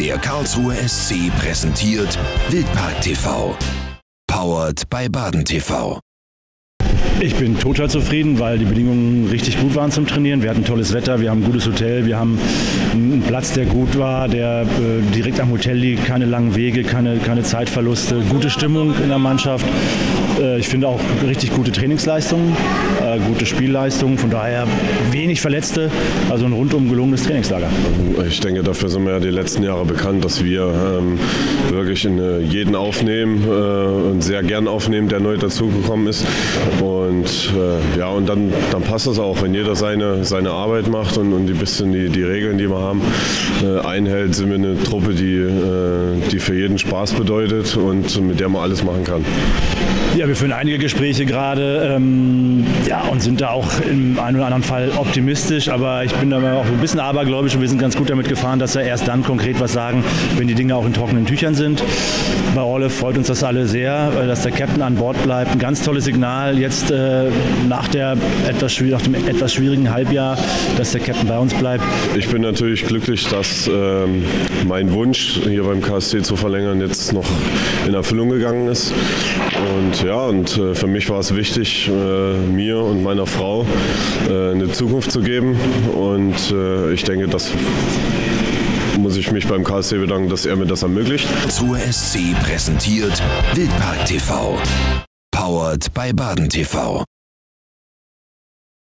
Der Karlsruher SC präsentiert Wildpark TV. Powered by Baden TV. Ich bin total zufrieden, weil die Bedingungen richtig gut waren zum Trainieren. Wir hatten tolles Wetter, wir haben ein gutes Hotel, wir haben einen Platz, der gut war, der direkt am Hotel liegt, keine langen Wege, keine Zeitverluste, gute Stimmung in der Mannschaft. Ich finde auch richtig gute Trainingsleistungen, gute Spielleistungen, von daher wenig Verletzte, also ein rundum gelungenes Trainingslager. Ich denke, dafür sind wir ja die letzten Jahre bekannt, dass wir wirklich jeden aufnehmen und sehr gern aufnehmen, der neu dazugekommen ist. Und dann passt das auch, wenn jeder seine Arbeit macht und ein bisschen die Regeln, die wir haben, einhält, sind wir eine Truppe, die für jeden Spaß bedeutet und mit der man alles machen kann. Ja, wir führen einige Gespräche gerade und sind da auch im einen oder anderen Fall optimistisch, aber ich bin da auch ein bisschen abergläubisch und wir sind ganz gut damit gefahren, dass wir erst dann konkret was sagen, wenn die Dinge auch in trockenen Tüchern sind. Bei Orli freut uns das alle sehr, dass der Captain an Bord bleibt. Ein ganz tolles Signal jetzt nach dem etwas schwierigen Halbjahr, dass der Captain bei uns bleibt. Ich bin natürlich glücklich, dass mein Wunsch, hier beim KSC zu verlängern, jetzt noch in Erfüllung gegangen ist. Und für mich war es wichtig, mir und meiner Frau eine Zukunft zu geben. Und ich denke, das muss ich mich beim KSC bedanken, dass er mir das ermöglicht. Zur SC präsentiert Wildpark TV. Powered by Baden TV.